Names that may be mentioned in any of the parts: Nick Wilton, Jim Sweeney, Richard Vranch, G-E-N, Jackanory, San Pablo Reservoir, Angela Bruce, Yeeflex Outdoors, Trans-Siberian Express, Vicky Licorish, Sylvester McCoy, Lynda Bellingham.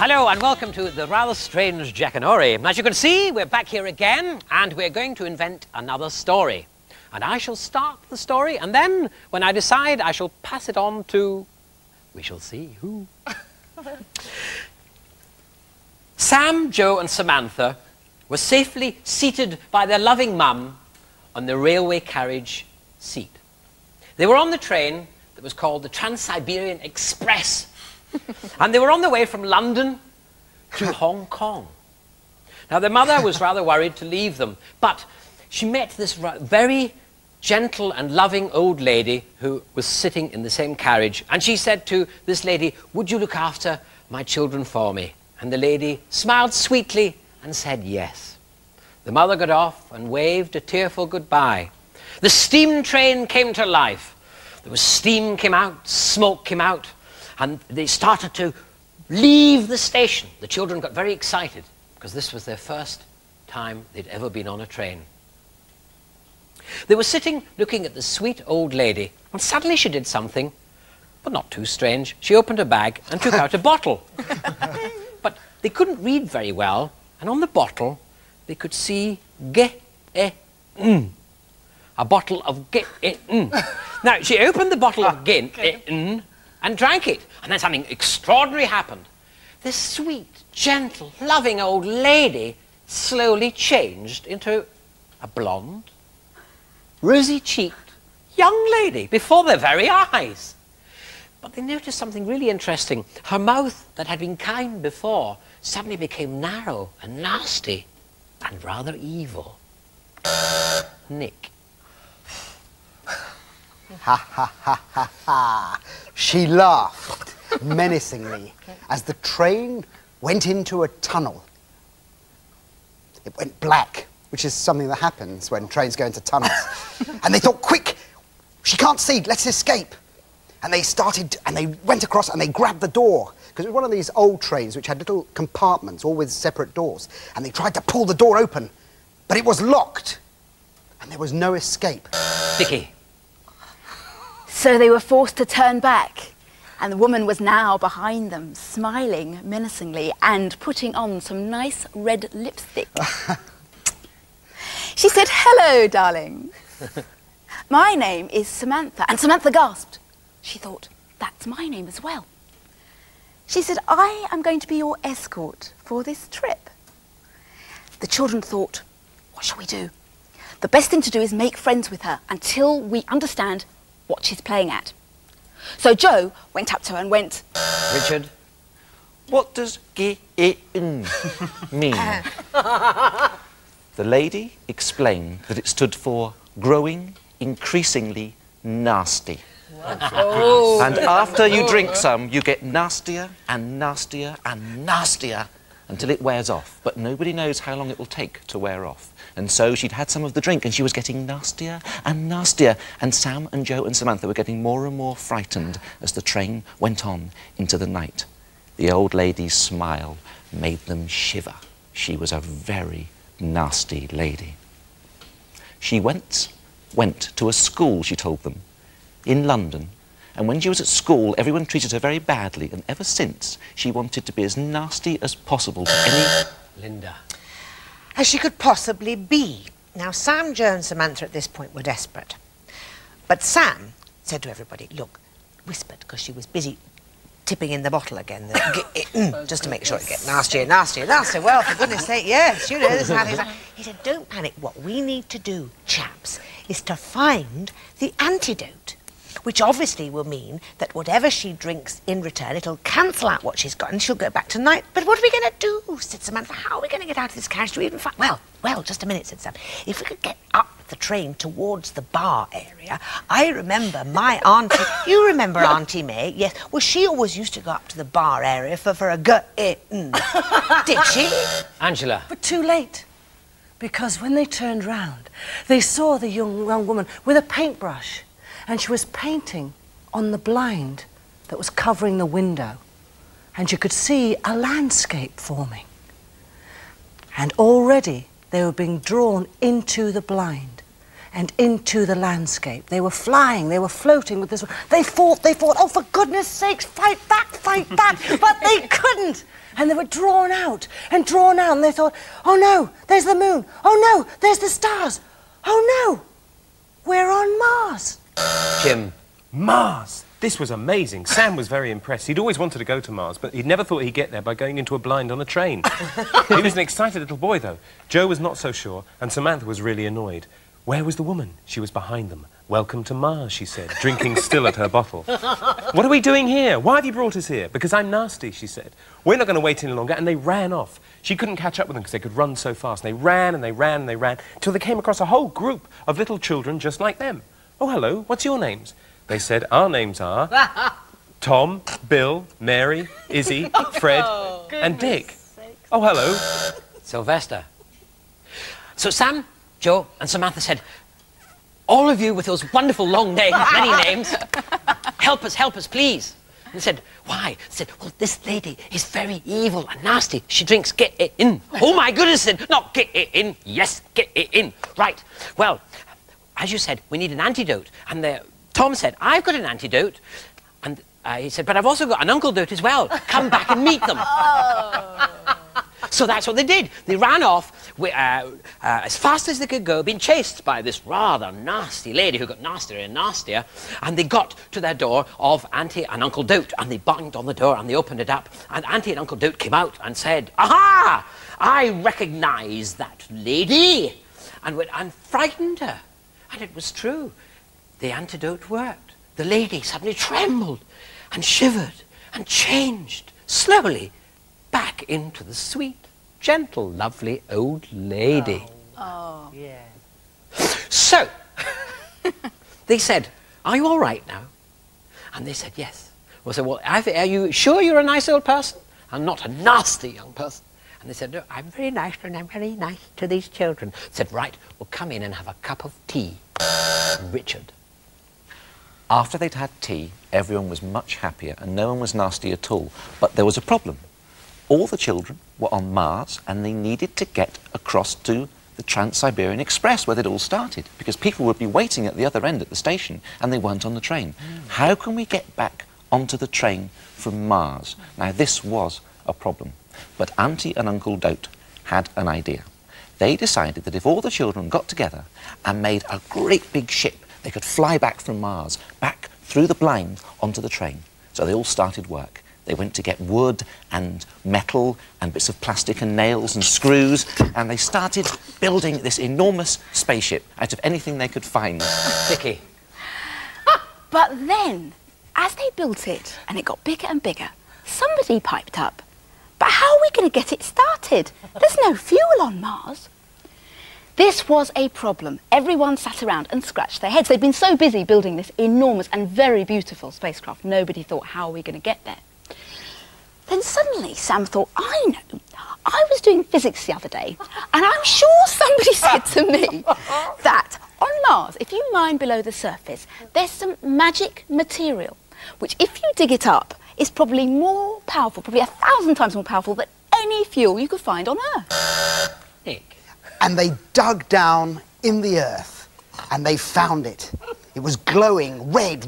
Hello and welcome to the rather strange Jackanory. As you can see, we're back here again and we're going to invent another story. And I shall start the story and then, when I decide, I shall pass it on to... we shall see who. Sam, Joe and Samantha were safely seated by their loving mum on the railway carriage seat. They were on the train that was called the Trans-Siberian Express. And they were on their way from London to Hong Kong. Now, their mother was rather worried to leave them, but she met this very gentle and loving old lady who was sitting in the same carriage, and she said to this lady, "Would you look after my children for me?" And the lady smiled sweetly and said yes. The mother got off and waved a tearful goodbye. The steam train came to life. There was steam came out, smoke came out, and they started to leave the station. The children got very excited because this was their first time they'd ever been on a train. They were sitting looking at the sweet old lady, and suddenly she did something, but not too strange. She opened her bag and took out a bottle. But they couldn't read very well, and on the bottle they could see G-E-N, a bottle of G-E-N. Now, she opened the bottle of G-E-N and drank it, and then something extraordinary happened. This sweet, gentle, loving old lady slowly changed into a blonde, rosy-cheeked young lady before their very eyes. But they noticed something really interesting. Her mouth, that had been kind before, suddenly became narrow and nasty and rather evil. Nick. Ha, ha, ha, ha, ha. She laughed menacingly as the train went into a tunnel. It went black, which is something that happens when trains go into tunnels. And they thought, quick, she can't see, let's escape. And they started, and they went across, and they grabbed the door, because it was one of these old trains which had little compartments, all with separate doors. And they tried to pull the door open, but it was locked, and there was no escape. Vicky. So they were forced to turn back, and the woman was now behind them, smiling menacingly and putting on some nice red lipstick. She said, "Hello, darling. My name is Samantha." And Samantha gasped. She thought, "That's my name as well." She said, "I am going to be your escort for this trip." The children thought, "What shall we do? The best thing to do is make friends with her until we understand what she's playing at." So Joe went up to her and went, "Richard, what does G-E-N mean?" The lady explained that it stood for growing increasingly nasty. Oh. And after you drink some, you get nastier and nastier and nastier until it wears off. But nobody knows how long it will take to wear off. And so she'd had some of the drink, and she was getting nastier and nastier. And Sam and Joe and Samantha were getting more and more frightened as the train went on into the night. The old lady's smile made them shiver. She was a very nasty lady. She went to a school, she told them, in London. And when she was at school, everyone treated her very badly. And ever since, she wanted to be as nasty as possible to any... Lynda. As she could possibly be. Now, Sam, Joe and Samantha at this point were desperate. But Sam said to everybody, "Look," whispered, because she was busy tipping in the bottle again, just to make sure it gets nastier, nastier, nastier. Well, for goodness sake, yes, you know, this is how things are. He said, "Don't panic. What we need to do, chaps, is to find the antidote, which obviously will mean that whatever she drinks in return, it'll cancel out what she's got and she'll go back to night." "But what are we going to do?" said Samantha. "How are we going to get out of this carriage? Do we even find..." Well, just a minute," said Sam. "If we could get up the train towards the bar area, I remember my auntie..." "You remember Auntie May, yes. Well, she always used to go up to the bar area for a g-e-n. Did she?" Angela. But too late, because when they turned round, they saw the young woman with a paintbrush. And she was painting on the blind that was covering the window. And you could see a landscape forming. And already they were being drawn into the blind and into the landscape. They were flying, they were floating with this one. They fought, oh, for goodness sakes, fight back, but they couldn't. and they were drawn out, and they thought, oh no, there's the moon, oh no, there's the stars, oh no, we're on Mars. Jim. Mars? This was amazing. Sam was very impressed. He'd always wanted to go to Mars, but he'd never thought he'd get there by going into a blind on a train. He was an excited little boy, though. Joe was not so sure, and Samantha was really annoyed. Where was the woman? She was behind them. Welcome to Mars, she said, drinking still at her bottle. What are we doing here? Why have you brought us here? Because I'm nasty, she said. We're not going to wait any longer, and they ran off. She couldn't catch up with them because they could run so fast. And they ran and they ran and they ran till they came across a whole group of little children just like them. Oh, hello, what's your names? They said, our names are Tom, Bill, Mary, Izzy, Fred, and Dick. Sakes. Oh, hello. Sylvester. So Sam, Joe, and Samantha said, all of you with those wonderful long names, many names, help us, please. And they said, why? They said, well, this lady is very evil and nasty. She drinks get it in. Oh, my goodness, they said, not get it in. Yes, get it in. Right. Well, as you said, we need an antidote, and they're... Tom said, I've got an antidote, and he said, but I've also got an uncle-dote as well. Come back and meet them. Oh. So that's what they did. They ran off as fast as they could go, being chased by this rather nasty lady who got nastier and nastier, and they got to their door of Auntie and Uncle Dote, and they banged on the door, and they opened it up, and Auntie and Uncle Dote came out and said, aha! I recognise that lady, and went and frightened her, and it was true. The antidote worked. The lady suddenly trembled and shivered and changed slowly back into the sweet, gentle, lovely old lady. Oh, oh. Yeah. So, they said, are you all right now? And they said, yes. Well, I said, well, are you sure you're a nice old person and not a nasty young person? And they said, no, I'm very nice and I'm very nice to these children. I said, right, well, come in and have a cup of tea, Richard. After they'd had tea, everyone was much happier and no one was nasty at all. But there was a problem. All the children were on Mars and they needed to get across to the Trans-Siberian Express where they'd all started, because people would be waiting at the other end at the station and they weren't on the train. Mm. How can we get back onto the train from Mars? Now, this was a problem. But Auntie and Uncle Dote had an idea. They decided that if all the children got together and made a great big ship, they could fly back from Mars, back through the blind onto the train. So they all started work. They went to get wood and metal and bits of plastic and nails and screws, and they started building this enormous spaceship out of anything they could find. Vicky. But then, as they built it, and it got bigger and bigger, somebody piped up, but how are we going to get it started? There's no fuel on Mars. This was a problem. Everyone sat around and scratched their heads. They'd been so busy building this enormous and very beautiful spacecraft, nobody thought, how are we going to get there? Then suddenly Sam thought, I know, I was doing physics the other day, and I'm sure somebody said to me that on Mars, if you mine below the surface, there's some magic material, which if you dig it up, is probably more powerful, probably 1,000 times more powerful than any fuel you could find on Earth. Nick. And they dug down in the earth, and they found it. It was glowing red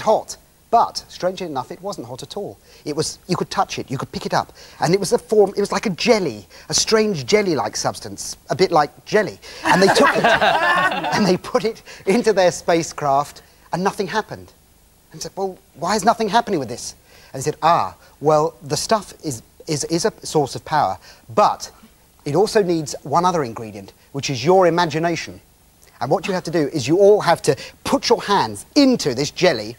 hot. But, strangely enough, it wasn't hot at all. It was, you could touch it, you could pick it up, and it was a form, it was like a jelly, a strange jelly-like substance, a bit like jelly. And they took it, and they put it into their spacecraft, and nothing happened. And said, well, why is nothing happening with this? And they said, ah, well, the stuff is a source of power, but it also needs one other ingredient, which is your imagination. And what you have to do is you all have to put your hands into this jelly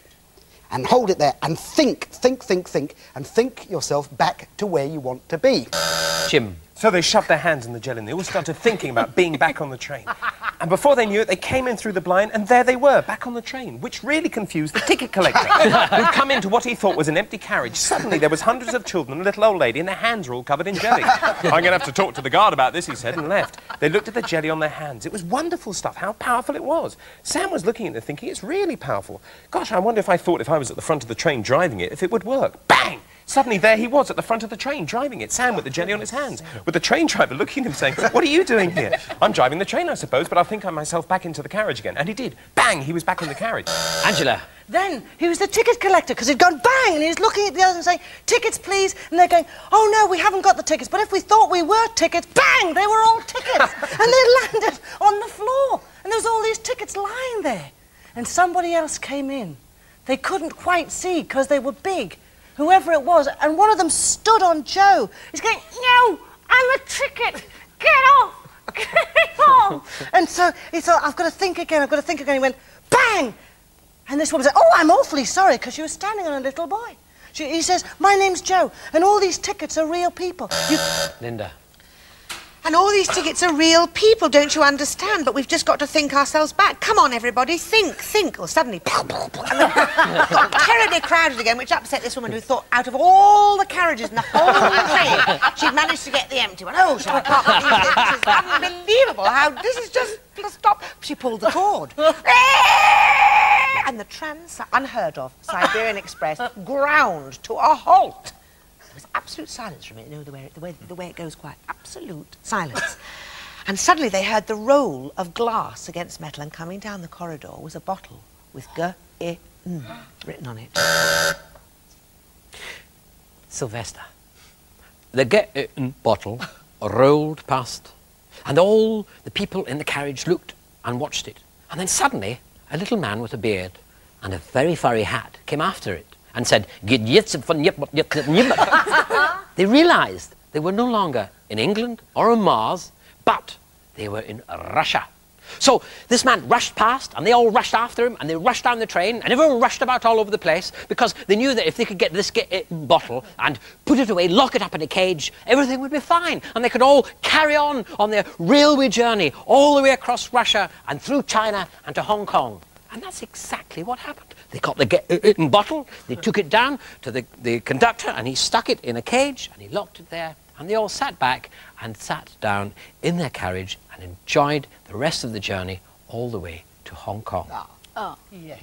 and hold it there and think, and think yourself back to where you want to be. Jim. So they shoved their hands in the jelly and they all started thinking about being back on the train. And before they knew it, they came in through the blind, and there they were, back on the train, which really confused the ticket collector, who'd come into what he thought was an empty carriage. Suddenly, there was hundreds of children and a little old lady, and their hands were all covered in jelly. I'm going to have to talk to the guard about this, he said, and left. They looked at the jelly on their hands. It was wonderful stuff, how powerful it was. Sam was looking at it thinking, it's really powerful. Gosh, I wonder if I thought if I was at the front of the train driving it, if it would work. Bang! Suddenly, there he was at the front of the train, driving it, Sam with the jelly on his hands, with the train driver looking at him, saying, what are you doing here? I'm driving the train, I suppose, but I'll think I'm myself back into the carriage again. And he did. Bang! He was back in the carriage. Angela. Then he was the ticket collector, because he'd gone bang, and he was looking at the others and saying, tickets, please. And they're going, oh, no, we haven't got the tickets. But if we thought we were tickets, bang, they were all tickets. And they landed on the floor. And there was all these tickets lying there. And somebody else came in. They couldn't quite see, because they were big, whoever it was. And one of them stood on Joe. He's going, no, I'm a ticket. Get off. Get off. And so he thought, I've got to think again. I've got to think again. He went, bang. And this woman said, oh, I'm awfully sorry, because she was standing on a little boy. He says, my name's Joe, and all these tickets are real people. Lynda. And all these tickets are real people, don't you understand? But we've just got to think ourselves back. Come on, everybody, think. Or suddenly, pow, pow, pow, got terribly crowded again, which upset this woman who thought, out of all the carriages in the whole train, she'd managed to get the empty one. Oh, I can't believe it. This is unbelievable. How this is just... Stop. She pulled the cord. And the unheard-of Siberian Express ground to a halt. There was absolute silence from it, you know, the way it goes quiet. Absolute silence. And suddenly they heard the roll of glass against metal, and coming down the corridor was a bottle with G-E-N written on it. Sylvester. The G-E-N bottle rolled past, and all the people in the carriage looked and watched it. And then suddenly, a little man with a beard and a very furry hat came after it and said, They realised they were no longer in England or on Mars, but they were in Russia. So this man rushed past, and they all rushed after him, and they rushed down the train, and everyone rushed about all over the place, because they knew that if they could get this bottle and put it away, lock it up in a cage, everything would be fine, and they could all carry on their railway journey all the way across Russia and through China and to Hong Kong. And that's exactly what happened. They got the bottle, they took it down to the conductor, and he stuck it in a cage, and he locked it there, and they all sat back and sat down in their carriage and enjoyed the rest of the journey all the way to Hong Kong. Oh, yes.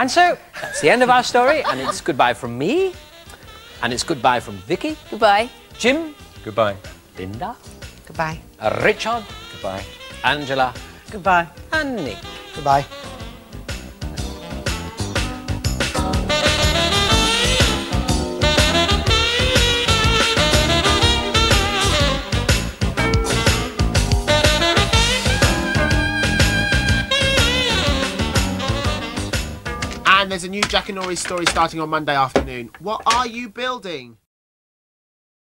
And so, that's the end of our story, and it's goodbye from me, and it's goodbye from Vicky. Goodbye. Jim. Goodbye. Lynda. Goodbye. Richard. Goodbye. Angela. Goodbye. And Nick. Goodbye. There's a new Jackanory story starting on Monday afternoon. What are you building?